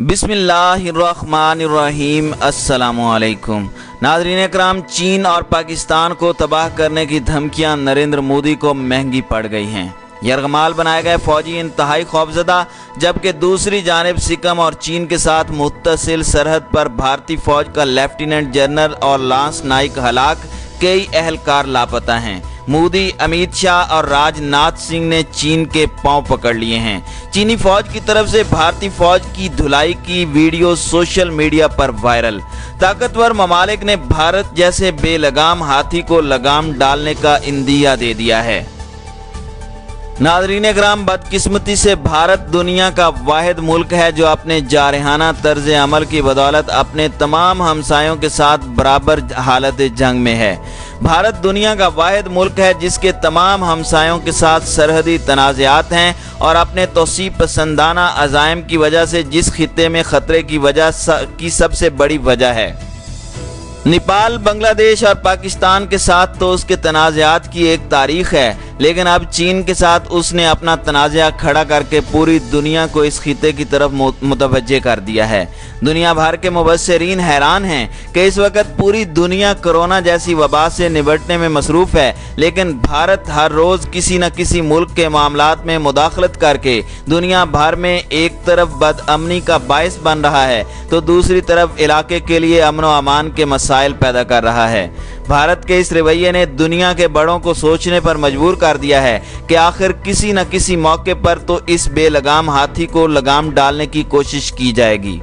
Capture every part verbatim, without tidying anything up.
बिस्मिल्लाहिर्रहमानिर्रहीम। अस्सलामुअलैकुम नाज़रीन कराम, चीन और पाकिस्तान को तबाह करने की धमकियां नरेंद्र मोदी को महंगी पड़ गई हैं। यरगमाल बनाए गए फौजी इंतहाई खौफजदा, जबकि दूसरी जानब सिक्किम और चीन के साथ मुत्तसिल सरहद पर भारतीय फौज का लेफ्टिनेंट जनरल और लांस नाइक हलाक, कई अहलकार लापता हैं। मोदी, अमित शाह और राजनाथ सिंह ने चीन के पांव पकड़ लिए हैं। चीनी फौज की तरफ से भारतीय फौज की धुलाई की वीडियो सोशल मीडिया पर वायरल। ताकतवर ममालिक ने भारत जैसे बेलगाम हाथी को लगाम डालने का इंदिया दे दिया है। नाज़रीन ग्राम, बदकिस्मती से भारत दुनिया का वाहिद मुल्क है जो अपने जारहाना तर्ज अमल की बदौलत अपने तमाम हमसायों के साथ बराबर हालत जंग में है। भारत दुनिया का वाहिद मुल्क है जिसके तमाम हमसायों के साथ सरहदी तनाज़ात हैं और अपने तोसी पसंदाना अज़ाइम की वजह से जिस खित्ते में ख़तरे की वजह की सबसे बड़ी वजह है। नेपाल, बांग्लादेश और पाकिस्तान के साथ तो उसके तनाज़ात की एक तारीख है, लेकिन अब चीन के साथ उसने अपना तनाज़ा खड़ा करके पूरी दुनिया को इस खिते की तरफ मुतवज्जे कर दिया है। दुनिया भर के मुबस्सिरीन हैरान हैं कि इस वक्त पूरी दुनिया कोरोना जैसी वबा से निपटने में मसरूफ़ है, लेकिन भारत हर रोज़ किसी न किसी मुल्क के मामलात में मुदाखलत करके दुनिया भर में एक तरफ बदअमनी का बायस बन रहा है तो दूसरी तरफ इलाके के लिए अमन व अमान के मसाइल पैदा कर रहा है। भारत के इस रवैये ने दुनिया के बड़ों को सोचने पर मजबूर कर दिया है कि आखिर किसी न किसी मौके पर तो इस बेलगाम हाथी को लगाम डालने की कोशिश की जाएगी।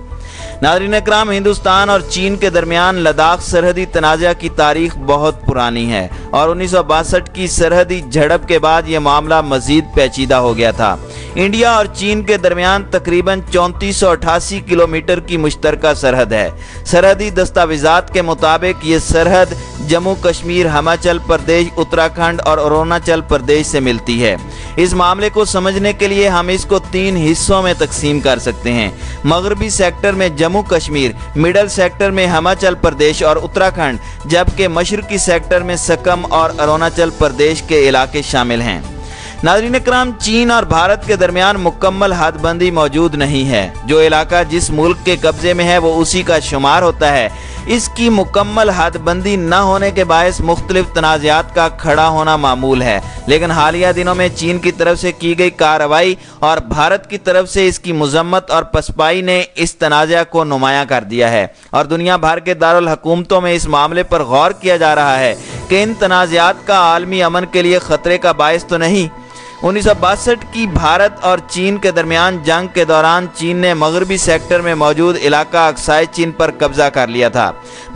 नाज़रीन इकराम, हिंदुस्तान और चीन के दरमियान लद्दाख सरहदी तनाज़ा की तारीख बहुत पुरानी है और उन्नीस सौ बासठ की सरहदी झड़प के बाद यह मामला मज़ीद पेचीदा हो गया था। इंडिया और चीन के दरमियान तकरीबन चौंतीस सौ अठासी किलोमीटर की मुश्तरका सरहद है। सरहदी दस्तावेज़ात के मुताबिक ये सरहद जम्मू कश्मीर, हिमाचल प्रदेश, उत्तराखंड और अरुणाचल प्रदेश से मिलती है। इस मामले को समझने के लिए हम इसको तीन हिस्सों में तकसीम कर सकते हैं। मगरबी सेक्टर में जम्मू कश्मीर, मिडल सेक्टर में हिमाचल प्रदेश और उत्तराखंड, जबकि मशरकी सेक्टर में सिक्किम और अरुणाचल प्रदेश के इलाके शामिल हैं। नाज़रीन इकराम, चीन और भारत के दरमियान मुकम्मल हदबंदी मौजूद नहीं है। जो इलाका जिस मुल्क के कब्जे में है वो उसी का शुमार होता है। इसकी मुकम्मल हदबंदी न होने के बायस मुख्तलिफ तनाज़ात का खड़ा होना मामूल है, लेकिन हालिया दिनों में चीन की तरफ से की गई कार्रवाई और भारत की तरफ से इसकी मजम्मत और पसपाई ने इस तनाज़ा को नुमाया कर दिया है और दुनिया भर के दारुल हुकूमतों में इस मामले पर गौर किया जा रहा है कि इन तनाज़ात का आलमी अमन के लिए ख़तरे का बायस तो नहीं। उन्नीस सौ बासठ की भारत और चीन के दरमियान जंग के दौरान चीन ने मगरबी सेक्टर में मौजूद इलाका अक्साई चीन पर कब्जा कर लिया था।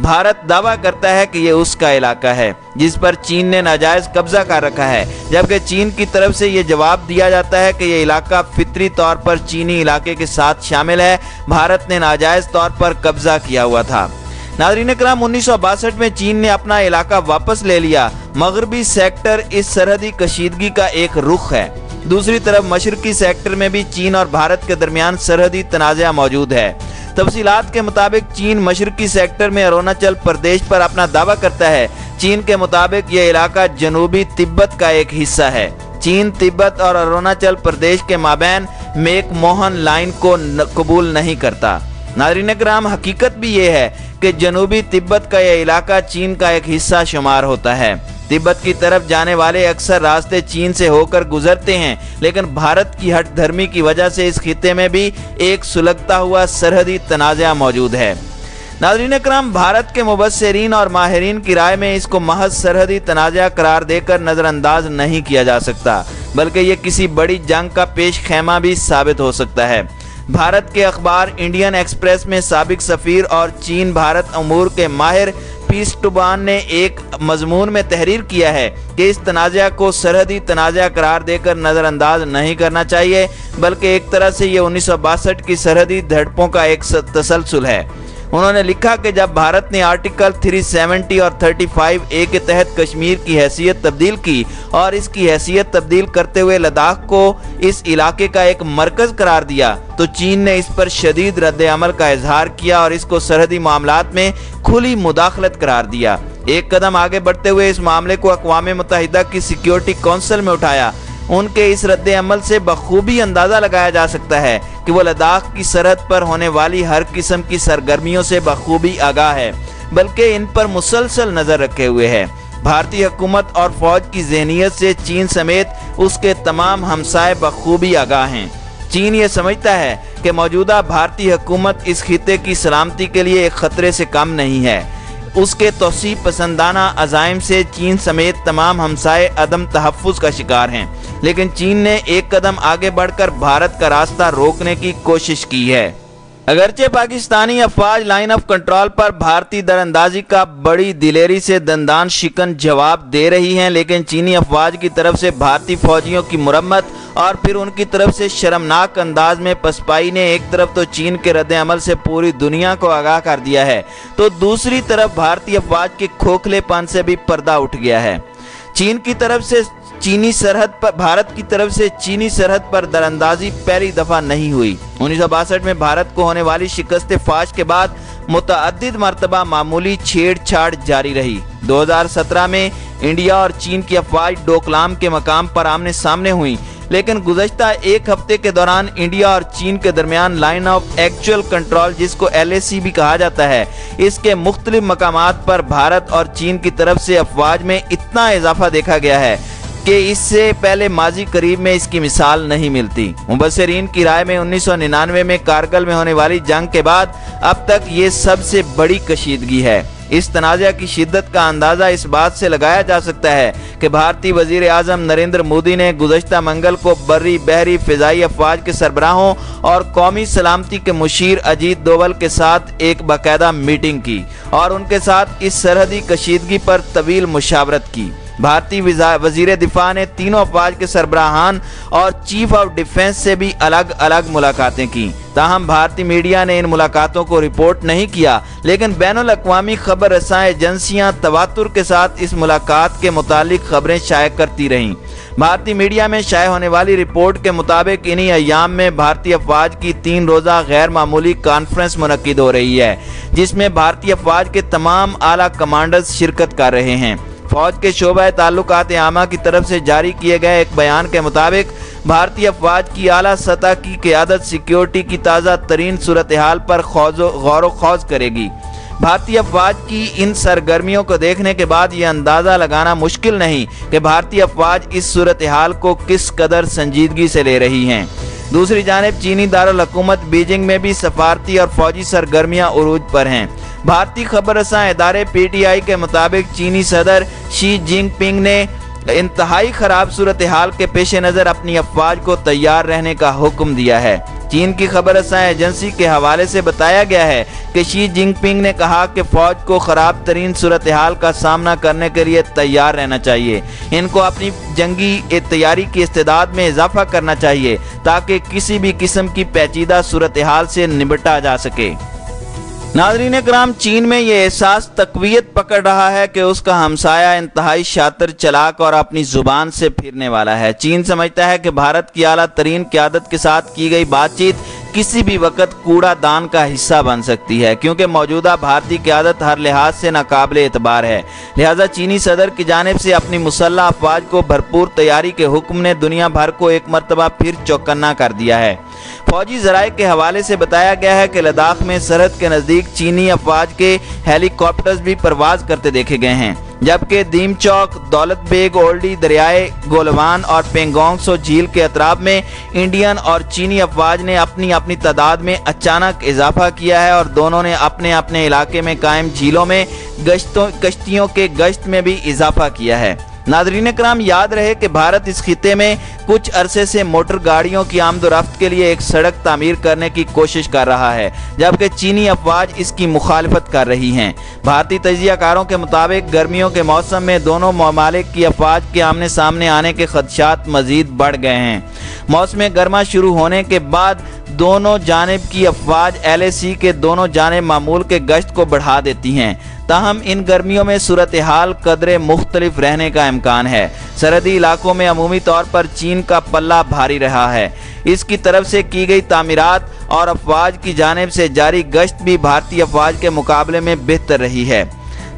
भारत दावा करता है कि ये उसका इलाका है जिस पर चीन ने नाजायज़ कब्जा कर रखा है, जबकि चीन की तरफ से ये जवाब दिया जाता है कि ये इलाका फितरी तौर पर चीनी इलाके के साथ शामिल है, भारत ने नाजायज़ तौर पर कब्जा किया हुआ था। नाज़रीन इकराम, उन्नीस सौ बासठ में चीन ने अपना इलाका वापस ले लिया। मगरबी सेक्टर इस सरहदी कशीदगी का एक रुख है। दूसरी तरफ मशरकी सेक्टर में भी चीन और भारत के दरमियान सरहदी तनाज़ा मौजूद है। तफसीलात के मुताबिक चीन मशरकी सेक्टर में अरुणाचल प्रदेश पर अपना दावा करता है। चीन के मुताबिक यह इलाका जनूबी तिब्बत का एक हिस्सा है। चीन तिब्बत और अरुणाचल प्रदेश के माबैन मेक मोहन लाइन को कबूल नहीं करता। नाज़रीन इकराम, हकीकत भी ये है कि जनूबी तिब्बत का यह इलाका चीन का एक हिस्सा शुमार होता है। तिब्बत की तरफ जाने वाले अक्सर रास्ते चीन से होकर गुजरते हैं, लेकिन भारत की हट धर्मी की वजह से इस खिते में भी एक सुलगता हुआ सरहदी तनाज़ा मौजूद है। नाज़रीन इकराम, भारत के मुबस्सिरीन और माहिरीन की राय में इसको महज सरहदी तनाज़ा करार देकर नज़रअंदाज नहीं किया जा सकता, बल्कि ये किसी बड़ी जंग का पेश खैमा भी साबित हो सकता है। भारत के अखबार इंडियन एक्सप्रेस में साबिक सफ़ीर और चीन भारत अमूर के माहिर पीस टुबान ने एक मजमून में तहरीर किया है कि इस तनाज़ा को सरहदी तनाज़ा करार देकर नज़रअंदाज नहीं करना चाहिए, बल्कि एक तरह से ये उन्नीस सौ बासठ की सरहदी झड़पों का एक तसलसल है। उन्होंने लिखा कि जब भारत ने आर्टिकल तीन सौ सत्तर और थर्टी फाइव ए के तहत कश्मीर की हैसियत तब्दील की और इसकी हैसियत तब्दील करते हुए लद्दाख को इस इलाके का एक मरकज़ करार दिया तो चीन ने इस पर शदीद रद्द-ए-अमल का इजहार किया और इसको सरहदी मामलात में खुली मुदाखलत करार दिया। एक कदम आगे बढ़ते हुए इस मामले को अक़वाम मुत्तहिदा की सिक्योरिटी कौंसिल में उठाया, उनके इस रद्द अमल से बखूबी अंदाज़ा लगाया जा सकता है कि वो लद्दाख की सरहद पर होने वाली हर किस्म की सरगर्मियों से बखूबी आगाह है, बल्कि इन पर मुसलसल नज़र रखे हुए है। भारतीय हुकूमत और फौज की जहनीत से चीन समेत उसके तमाम हमसाए बखूबी आगाह हैं। चीन ये समझता है कि मौजूदा भारतीय हुकूमत इस खिते की सलामती के लिए एक ख़तरे से कम नहीं है। उसके तोसी पसंदाना अजाइम से चीन समेत तमाम हमसाए अदम तहफ़्फ़ुज़ का शिकार हैं, लेकिन चीन ने एक कदम आगे बढ़कर भारत का रास्ता रोकने की कोशिश की है। अगरचे पाकिस्तानी अफवाज लाइन ऑफ कंट्रोल पर भारतीय दरअंदाजी का बड़ी दिलेरी से दंदान शिकन जवाब दे रही हैं, लेकिन चीनी अफवाज की तरफ से भारतीय फौजियों की मुरम्मत और फिर उनकी तरफ से शर्मनाक अंदाज में पसपाई ने एक तरफ तो चीन के रद्द अमल से पूरी दुनिया को आगाह कर दिया है, तो दूसरी तरफ भारतीय अफवाज के खोखलेपन से भी पर्दा उठ गया है। चीन की तरफ से चीनी सरहद पर भारत की तरफ से चीनी सरहद पर दरअंदाजी पहली दफ़ा नहीं हुई। उन्नीस सौ बासठ में भारत को होने वाली शिकस्त फाश के बाद मुतअद्दिद मरतबा मामूली छेड़छाड़ जारी रही। दो हज़ार सत्रह में इंडिया और चीन की अफवाज डोकलाम के मकाम पर आमने सामने हुई, लेकिन गुज़श्ता एक हफ्ते के दौरान इंडिया और चीन के दरमियान लाइन ऑफ एक्चुअल कंट्रोल, जिसको एल ए सी भी कहा जाता है, इसके मुख्तलिफ मकामात पर भारत और चीन की तरफ से अफवाज में इतना इजाफा देखा गया है कि इससे पहले माजी करीब में इसकी मिसाल नहीं मिलती। मुबसरीन की राय में उन्नीस सौ निन्यानवे में कारगिल में होने वाली जंग के बाद अब तक ये सबसे बड़ी कशीदगी है। इस तनाज़ा की शिद्दत का अंदाज़ा इस बात से लगाया जा सकता है कि भारतीय वजीर आज़म नरेंद्र मोदी ने गुज़श्ता मंगल को बर्री बहरी फ़िज़ाई अफवाज के सरबराहों और कौमी सलामती के मुशीर अजीत डोवल के साथ एक बाकायदा मीटिंग की और उनके साथ इस सरहदी कशीदगी पर तवील मुशावरत की। भारतीय वजीर दिफा ने तीनों अफवाज के सरबराहान और चीफ ऑफ डिफेंस से भी अलग अलग मुलाकातें की। ताहम भारतीय मीडिया ने इन मुलाकातों को रिपोर्ट नहीं किया, लेकिन बैनुल अक्वामी खबर रसां एजेंसियां तवातुर के साथ इस मुलाकात के मुतालिक खबरें शाये करती रहीं। भारतीय मीडिया में शाये होने वाली रिपोर्ट के मुताबिक इन्हीं अयाम में भारतीय अफवाज की तीन रोज़ा गैर मामूली कॉन्फ्रेंस मुनक्किद हो रही है, जिसमें भारतीय अफवाज के तमाम आला कमांडर्स शिरकत कर रहे हैं। फौज के शोबा ताल्लुकात आमा की तरफ से जारी किए गए एक बयान के मुताबिक भारतीय अफवाज की आला सतह की क़यादत सिक्योरिटी की ताज़ा तरीन सूरत हाल पर गौर खौज करेगी। भारतीय अफवाज की इन सरगर्मियों को देखने के बाद ये अंदाज़ा लगाना मुश्किल नहीं कि भारतीय अफवाज इस सूरत हाल को किस कदर संजीदगी से ले रही हैं। दूसरी जानब चीनी दारुल हुकूमत बीजिंग में भी सफारती और फौजी सरगर्मियाँ उरूज पर हैं। भारतीय खबर रसां इदारे पी टी आई के मुताबिक चीनी सदर शी जिन पिंग ने इंतहाई ख़राब सूरत हाल के पेश नज़र अपनी अफवाज को तैयार रहने का हुक्म दिया है। चीन की खबर रसां एजेंसी के हवाले से बताया गया है कि शी जिनपिंग ने कहा कि फौज को ख़राब तरीन सूरत हाल का सामना करने के लिए तैयार रहना चाहिए। इनको अपनी जंगी तैयारी की इस्तेदाद में इजाफा करना चाहिए ताकि किसी भी किस्म की पेचीदा सूरत हाल से निपटा जा सके। नाज़रीन कराम, चीन में ये एहसास तक़वियत पकड़ रहा है कि उसका हमसाया इंतहाई शातिर, चलाक और अपनी ज़ुबान से फिरने वाला है। चीन समझता है कि भारत की आला तरीन क़यादत के साथ की गई बातचीत किसी भी वक्त कूड़ादान का हिस्सा बन सकती है, क्योंकि मौजूदा भारतीय क़यादत हर लिहाज से नाकाबिल एतबार है। लिहाजा चीनी सदर की जानिब से अपनी मुसल्ह अफवाज को भरपूर तैयारी के हुक्म ने दुनिया भर को एक मरतबा फिर चौकन्ना कर दिया है। फौजी जराए के हवाले से बताया गया है कि लद्दाख में सरहद के नज़दीक चीनी अफवाज के हेलीकॉप्टर्स भी परवाज करते देखे गए हैं, जबकि दीम चौक, दौलत बेग ओल्डी, दरियाए गुलवान और पेंगोंग सो झील के अतराब में इंडियन और चीनी अफवाज ने अपनी अपनी तादाद में अचानक इजाफा किया है और दोनों ने अपने अपने इलाके में कायम झीलों में गश्तों कश्तियों के गश्त में भी इजाफा किया है। नाज़रीन कराम, याद रहे कि भारत इस खिते में कुछ अरसे से मोटर गाड़ियों की आमदोरफ्त के लिए एक सड़क तामीर करने की कोशिश कर रहा है, जबकि चीनी अफवाज इसकी मुखालफत कर रही हैं। भारतीय तजियाकारों के मुताबिक गर्मियों के मौसम में दोनों ममालिक की अफवाज के आमने सामने आने के खदशात मज़ीद बढ़ गए हैं। मौसम गर्मा शुरू होने के बाद दोनों जानिब की अफवाज एल ए सी के दोनों जानिब मामूल के गश्त को बढ़ा देती हैं। ताहम इन गर्मियों में सूरत हाल कदरे मुख्तलिफ रहने का इम्कान है। सरहदी इलाकों में अमूमी तौर पर चीन का पल्ला भारी रहा है। इसकी तरफ से की गई तामीरात और अफवाज की जानिब से जारी गश्त भी भारतीय अफवाज के मुकाबले में बेहतर रही है।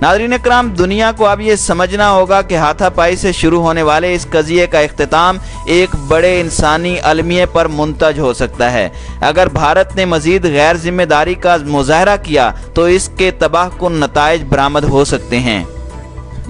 नाज़रीन किराम, दुनिया को अब ये समझना होगा कि हाथापाई से शुरू होने वाले इस कज़िये का इख्तिताम एक बड़े इंसानी अलमिये पर मुंतज हो सकता है। अगर भारत ने मज़ीद गैर जिम्मेदारी का मुज़ाहरा किया तो इसके तबाहकुन नताइज बरामद हो सकते हैं।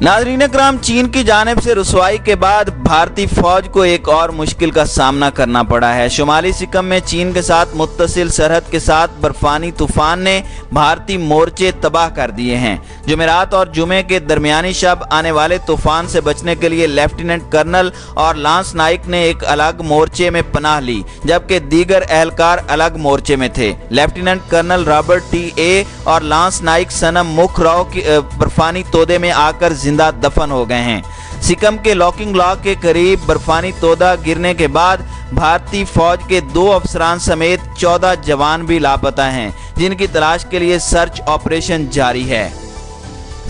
नाज़रीन किराम, चीन की जानिब से रुसवाई के बाद भारतीय फौज को एक और मुश्किल का सामना करना पड़ा है। शुमाली सिक्किम में चीन के साथ मुत्तसिल सरहद के साथ बर्फानी तूफान ने भारतीय मोर्चे तबाह कर दिए हैं। जुमेरात और जुमे के दरमियानी शब आने वाले तूफान से बचने के लिए लेफ्टिनेंट कर्नल और लांस नाइक ने एक अलग मोर्चे में पनाह ली, जबकि दीगर एहलकार अलग मोर्चे में थे। Lieutenant colonel Robert T A और लांस नाइक सनम मुखराव की बर्फानी तोदे में आकर जिंदा दफन हो गए हैं। सिक्किम के लोकिंग ला के करीब बर्फानी तोदा गिरने के बाद भारतीय फौज के दो अफसरान समेत चौदह जवान भी लापता हैं, जिनकी तलाश के लिए सर्च ऑपरेशन जारी है।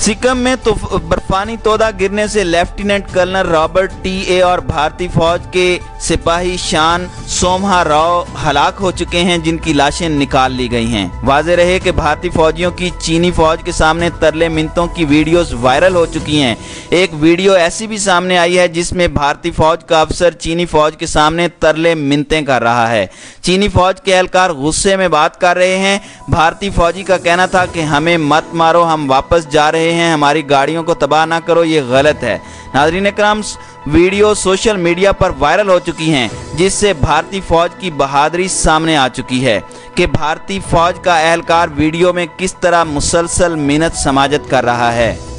सिक्किम में तो बर्फानी तोदा गिरने से lieutenant colonel Robert T A और भारतीय फौज के सिपाही शान सोमहा राव हलाक हो चुके हैं, जिनकी लाशें निकाल ली गई हैं। वाज़े रहे कि भारतीय फौजियों की चीनी फौज के सामने तरले मिनतों की वीडियोस वायरल हो चुकी हैं। एक वीडियो ऐसी भी सामने आई है जिसमें भारतीय फौज का अफसर चीनी फौज के सामने तरले मिनतें कर रहा है। चीनी फौज के एहलकार गुस्से में बात कर रहे हैं। भारतीय फौजी का कहना था कि हमें मत मारो, हम वापस जा रहे हैं, हमारी गाड़ियों को तबाह ना करो, ये गलत है। नाज़रीन किराम, वीडियो सोशल मीडिया पर वायरल हो चुकी हैं, जिससे भारतीय फौज की बहादुरी सामने आ चुकी है कि भारतीय फौज का एहलकार वीडियो में किस तरह मुसलसल मिन्नत समाजत कर रहा है।